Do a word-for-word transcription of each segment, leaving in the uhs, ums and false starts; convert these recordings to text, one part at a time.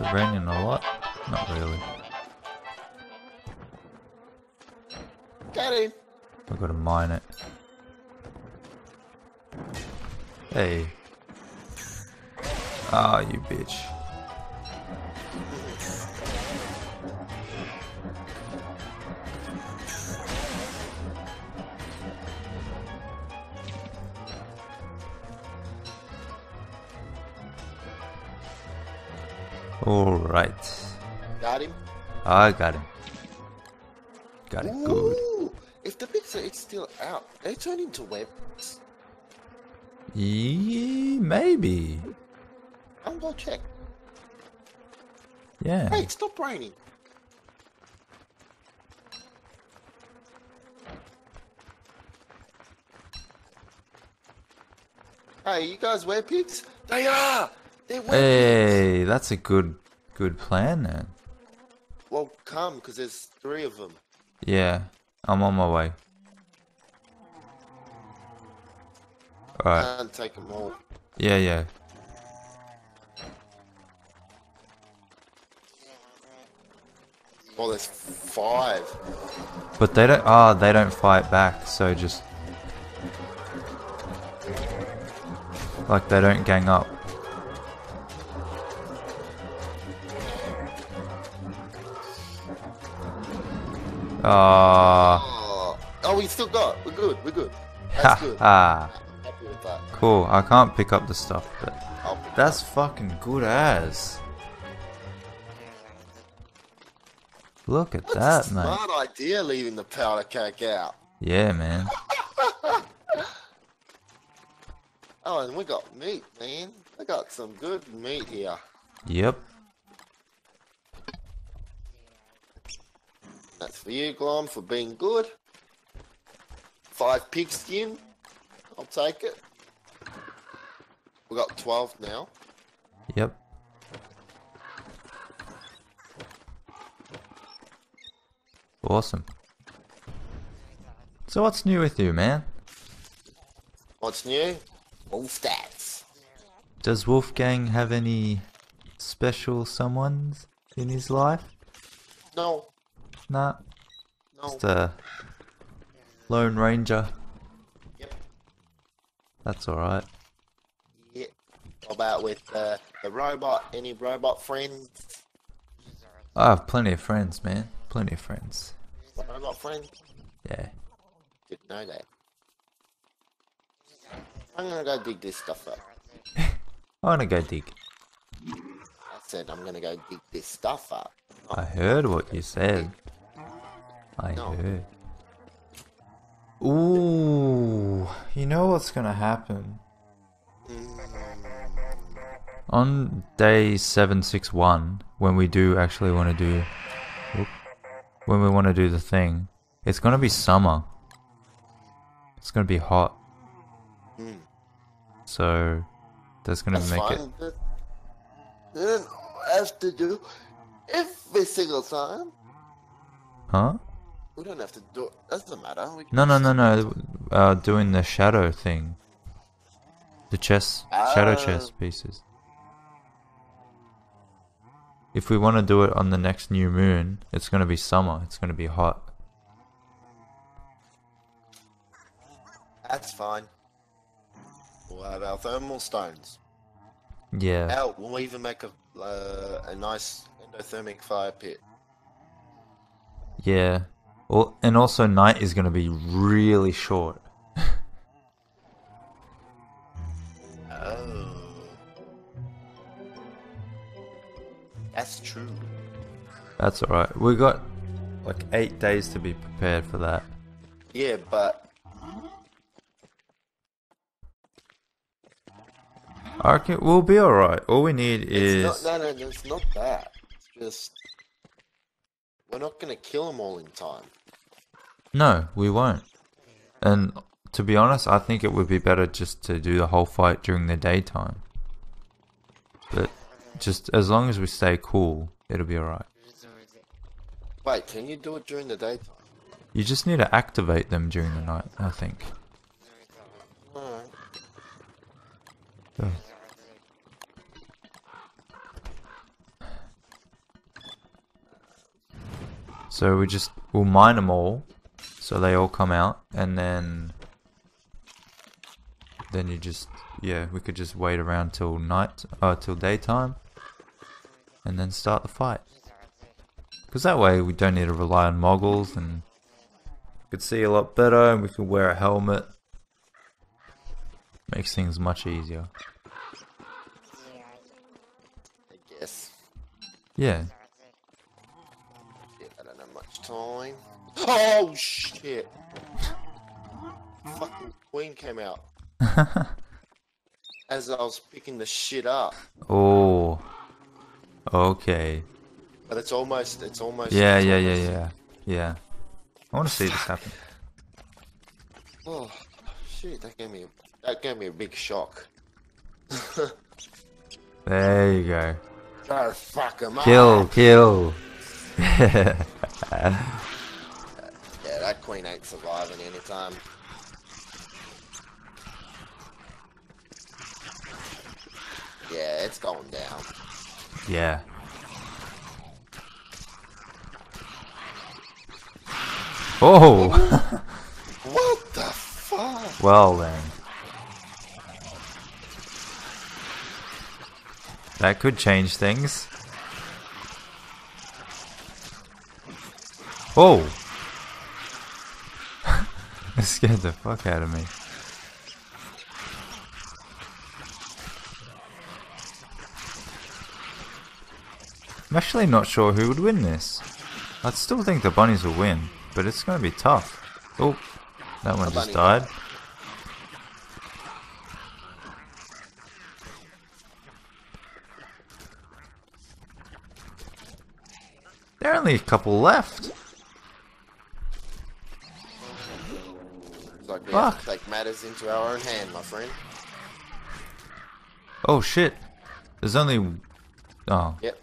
Is it raining a lot? Not really. Got him! We've got to mine it. Hey. Ah, you bitch. Alright. Got him? I got him. Got it. Ooh, good. If the pizza is still out, they turn into webs. Yeah, maybe. I'm gonna check. Yeah. Hey, stop raining. Hey, you guys werepigs? They are! They're werepigs! Hey, that's a good good plan then. Well, come, because there's three of them. Yeah, I'm on my way. Alright. I can't take them all. Yeah, yeah. Well, there's five. But they don't. Ah, oh, they don't fight back. So just like they don't gang up. Ah. Oh. oh, we still got. We're good. We're good. That's good. I'm happy with that. Cool. I can't pick up the stuff, but that's fucking good ass. Look at that, mate. Smart idea leaving the powder keg out. Yeah, man. Oh, and we got meat, man. I got some good meat here. Yep. That's for you, Glom, for being good. Five pig skin. I'll take it. We got twelve now. Yep. Awesome. So what's new with you, man? What's new? Wolf stats. Does Wolfgang have any special someones in his life? No. Nah. No. Just a lone ranger. Yep. That's alright. Yep. How about with uh, the robot? Any robot friends? I have plenty of friends, man. Plenty of friends. Robot friends? Yeah. Didn't know that. I'm gonna go dig this stuff up. I wanna go dig. I said I'm gonna go dig this stuff up. Oh. I heard what you said. I no. heard. Ooh, you know what's gonna happen? On day seven sixty-one, when we do actually wanna do whoop, when we wanna do the thing, it's gonna be summer. It's gonna be hot. Mm. So that's gonna that's make fine. it. You don't have to do every single time. Huh? We don't have to do it. Doesn't matter. We can no, no, no, no. Uh, doing the shadow thing. The chess, uh, shadow chess pieces. If we want to do it on the next new moon, it's gonna be summer. It's gonna be hot. That's fine. We'll have our thermal stones. Yeah. Hell, we'll even make a uh, a nice endothermic fire pit. Yeah. Well, and also night is going to be really short. Oh. That's true. That's alright. We got like eight days to be prepared for that. Yeah, but I reckon we'll be alright. All we need is... It's not, no, no, it's not that. It's just... We're not going to kill them all in time. No, we won't. And to be honest, I think it would be better just to do the whole fight during the daytime. But just as long as we stay cool, it'll be alright. Wait, can you do it during the daytime? You just need to activate them during the night, I think. Alright. Oh. So we just, we'll mine them all, so they all come out, and then, then you just, yeah, we could just wait around till night, uh, till daytime, and then start the fight. Because that way we don't need to rely on moggles, and we could see a lot better, and we could wear a helmet. Makes things much easier. I guess. Yeah. I don't have much time. Oh shit! Fucking queen came out. As I was picking the shit up. Oh. Okay. But it's almost. It's almost. Yeah, it's yeah, almost. yeah, yeah, yeah. I want to see this happen. Oh shit! That gave me. A, that gave me a big shock. There you go. Oh, fuck him kill, up. kill. Yeah, that queen ain't surviving any time. Yeah, it's going down. Yeah. Oh! What the fuck? Well then. That could change things. Oh! It scared the fuck out of me. I'm actually not sure who would win this. I'd still think the bunnies will win, but it's gonna be tough. Oh, that one just died. There are only a couple left. Like we Fuck. have to take matters into our own hand, my friend. Oh shit! There's only oh yep.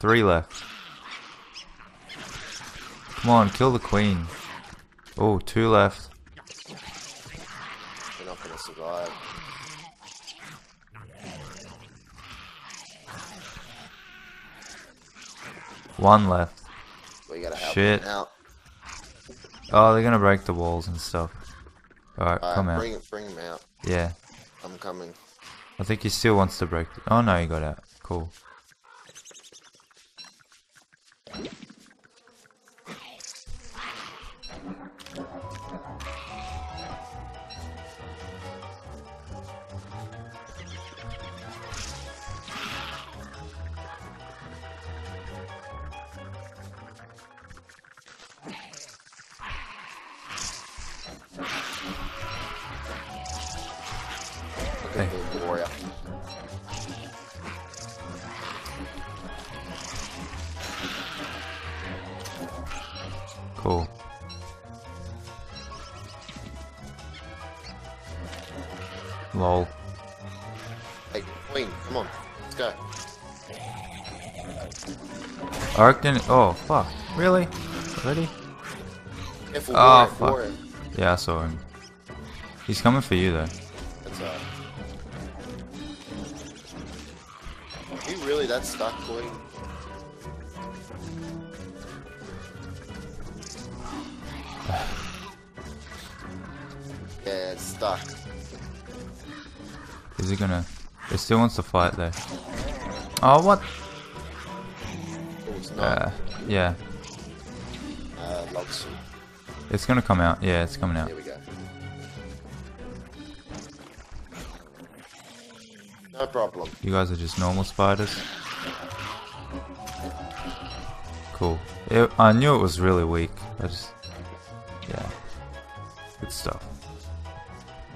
three left. Come on, kill the queen. Oh, two left. We're not gonna survive. One left. We gotta help Shit. Them out. Oh, they're gonna break the walls and stuff. Alright, All right, come bring out. It, bring them out. Yeah. I'm coming. I think he still wants to break. The oh no, he got out. Cool. Hey. Cool. Lol. Hey, Queen, come on, let's go. I reckon. Oh fuck! Really? Ready? Careful, oh fuck! Warrior. Yeah, I saw him. He's coming for you though. That's alright. You really that stuck, Queen? Yeah, it's stuck. Is he gonna... It still wants to fight though. Oh, what? It's not. Uh, yeah. Uh, lobster. It's gonna come out. Yeah, it's coming out. Here we go. No problem. You guys are just normal spiders. Cool. It, I knew it was really weak. I just, yeah, good stuff.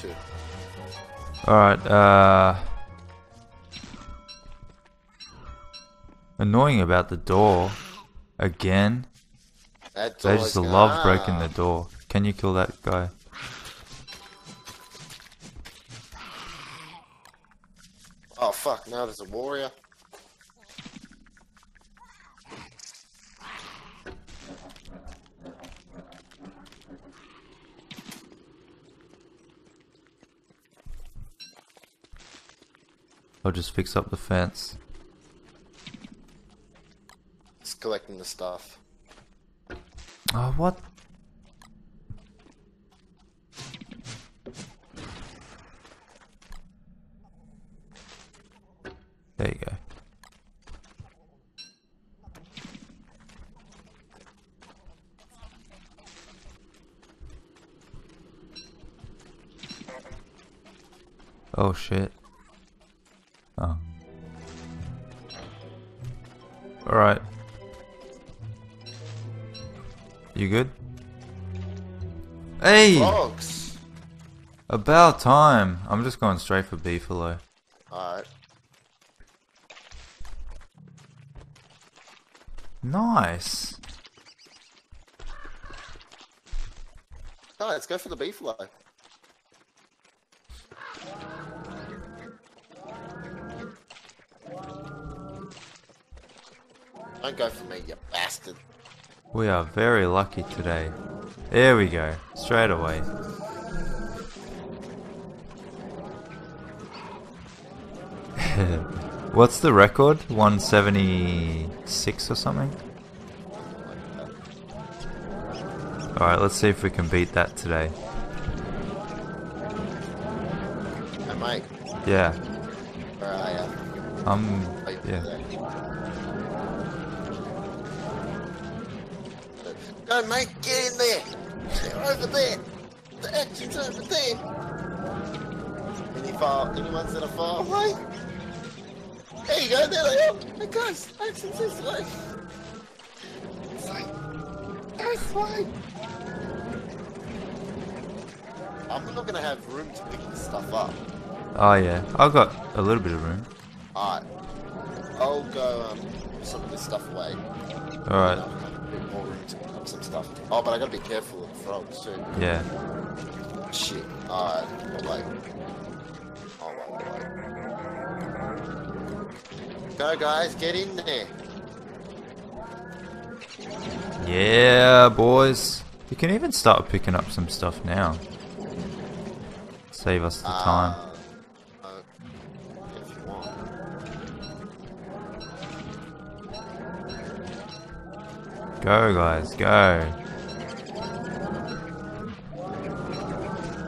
Sure. All right. Uh, annoying about the door again. That door they just love ah. breaking the door. Can you kill that guy? Oh fuck, now there's a warrior. I'll just fix up the fence. It's collecting the stuff. Oh, what? There you go. Oh shit. Oh. Alright. You good? Hey! Rocks. About time. I'm just going straight for Beefalo. Alright. Nice. No, let's go for the Beefalo. Don't go for me, you bastard. We are very lucky today. There we go. Straight away. What's the record? one seventy-six or something? Alright, let's see if we can beat that today. Hey, mate. Yeah. Where are you? I'm... yeah. No, mate, get in there! They're over there! The action's over there! Any far, any ones that are far away? There you go, there they are! Hey guys, action's this way! This way! This way! I'm not gonna have room to pick this stuff up. Oh yeah, I've got a little bit of room. Alright. I'll go um, some of this stuff away. Alright. You know, more room to pick up some stuff. Oh, but I gotta be careful with the frogs too. Yeah. Shit. Alright. I'll wait. I'll wait. I'll wait. Go, guys. Get in there. Yeah, boys. You can even start picking up some stuff now. Save us the uh, time. Uh, if you want. Go guys, go.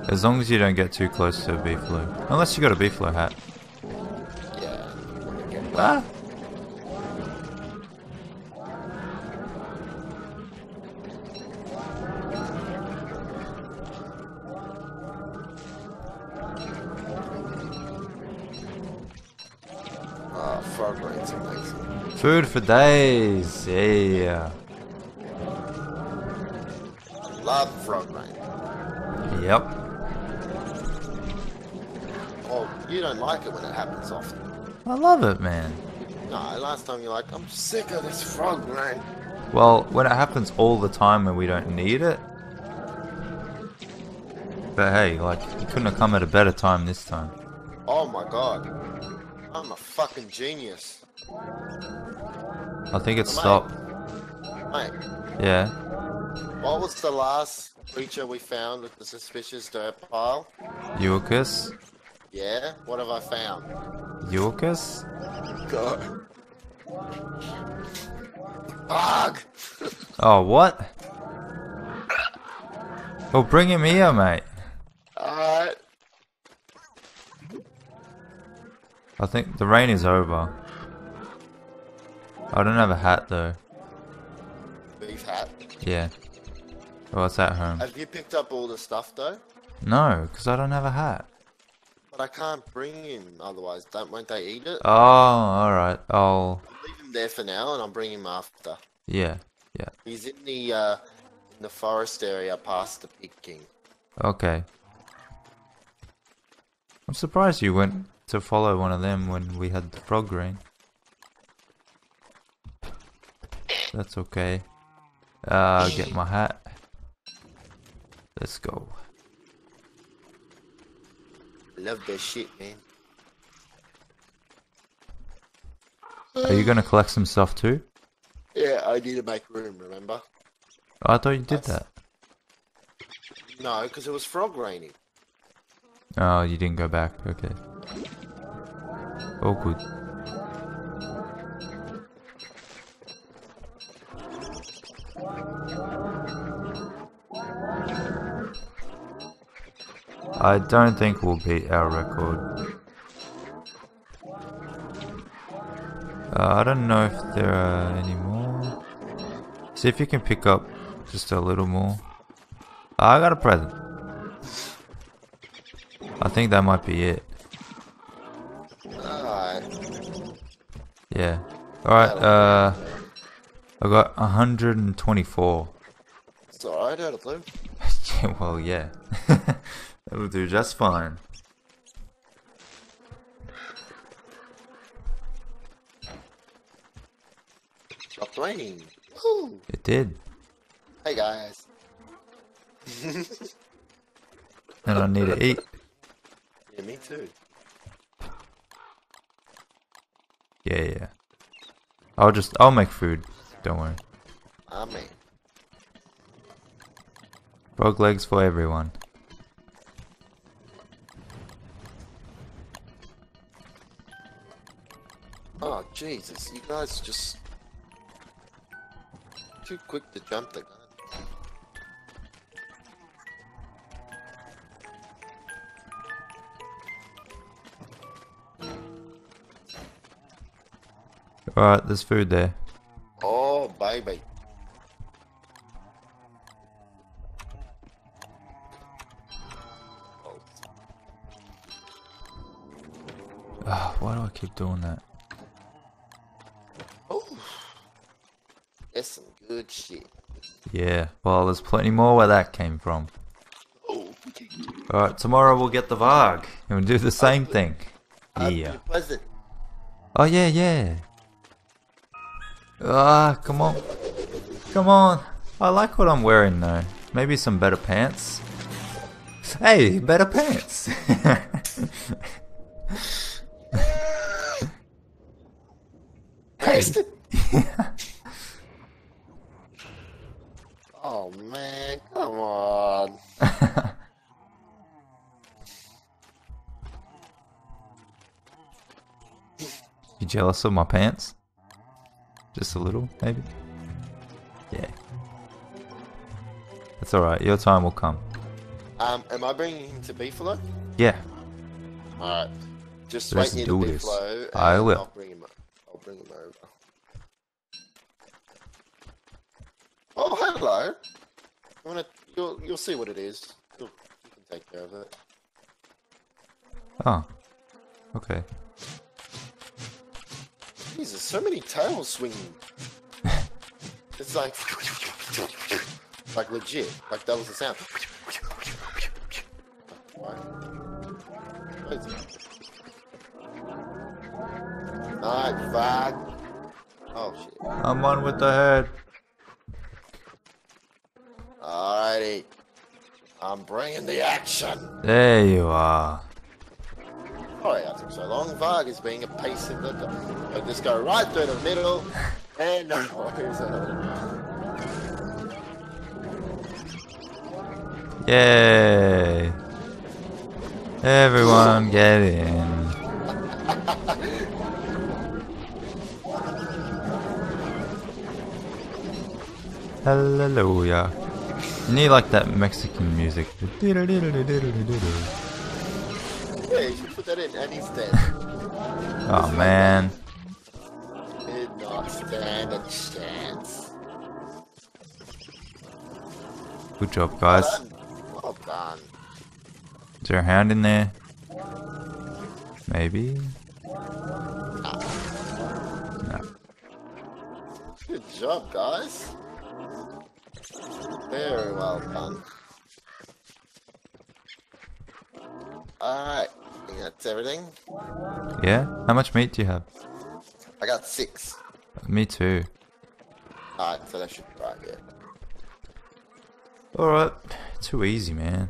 As long as you don't get too close to a Beefalo. Unless you got a Beefalo hat. Yeah. Ah. Oh, frog rain's amazing. Food for days, yeah. Love frog rain. Yep. Oh, you don't like it when it happens often. I love it, man. No, last time you're like, I'm sick of this frog rain. Well, when it happens all the time when we don't need it. But hey, like, you couldn't have come at a better time this time. Oh my god. I'm a fucking genius. I think it stopped. Mate. Yeah. What was the last creature we found with the suspicious dirt pile? Yorkus? Yeah, what have I found? Yorkus? God. Varg! Oh, what? Well, bring him here, mate. Alright. I think the rain is over. I don't have a hat, though. Beef hat? Yeah. Oh, it's at home. Have you picked up all the stuff though? No, because I don't have a hat. But I can't bring him, otherwise don't, won't they eat it? Oh, alright, I'll... I'll leave him there for now and I'll bring him after. Yeah, yeah. He's in the, uh, in the forest area past the Pig King. Okay. I'm surprised you went to follow one of them when we had the frog ring. That's okay. Uh, get my hat. Let's go. Love that shit, man. Are you gonna collect some stuff too? Yeah, I need to make room, remember? Oh, I thought you did That's... that. No, because it was frog raining. Oh, you didn't go back. Okay. Oh, good. I don't think we'll beat our record. Uh, I don't know if there are any more. See if you can pick up just a little more. I got a present. I think that might be it. Alright. Yeah. Alright, uh... I got one hundred twenty-four. It's alright, out of blue. Well, yeah. That'll do just fine. Stopped raining. Woo. It did. Hey, guys. And I need to eat. Yeah, me too. Yeah, yeah. I'll just, I'll make food. Don't worry. I mean. Frog legs for everyone. Oh, Jesus. You guys just... too quick to jump the gun. Alright, there's food there. Oh, baby. Oh. Oh, why do I keep doing that? Oh, that's some good shit. Yeah, well, there's plenty more where that came from. Oh. Alright, tomorrow we'll get the Varg and we'll do the same I'll thing. I'll yeah. Oh, yeah, yeah. Ah, come on. Come on. I like what I'm wearing though. Maybe some better pants. Hey, better pants. Hey. Oh man, come on. You jealous of my pants? Just a little, maybe? Yeah. That's alright, your time will come. Um, am I bringing him to Beefalo? Yeah. Alright. Just wait near the Beefalo. I will. I'll bring him up. I'll bring him over. Oh, hello! I'm gonna, you'll, you'll see what it is. You'll, you can take care of it. Oh. Okay. Jesus, so many tails swinging. It's like... like legit. Like that was the sound. Nice, Varg. Oh shit. I'm on with the head. Alrighty. I'm bringing the action. There you are. Sorry I took so long. Varg is being a piece of the dog. I'll just go right through the middle and no worries at all. Yay! Everyone get in. Hallelujah. You need like that Mexican music. Yeah, you should put that in, and he's dead. Oh man. Did not stand a chance. Good job, guys. Well done. Well done. Is there a hound in there? Maybe? No. Good job, guys. Very well done. Alright, I think that's everything. Yeah? How much meat do you have? I got six. Me too. Alright, so that should be right here. Alright, too easy, man.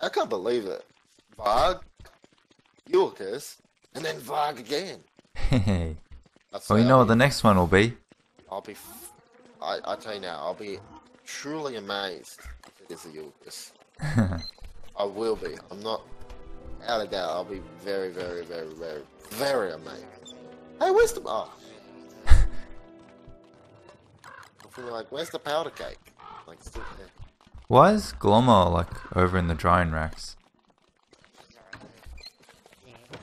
I can't believe it. Varg, Yorkus, and then Varg again. Hey. Well, you know what the next one will be. I'll be. F I, I tell you now, I'll be truly amazed. Is a Yorkus. I will be. I'm not out of doubt. I'll be very, very, very, very, very amazed. Hey, where's the... oh. I feel like, where's the powder cake? Like, it's still there. Why is Glomma like over in the drying racks?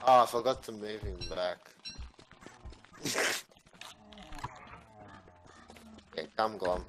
Oh, I forgot to move him back. Okay, come Glom.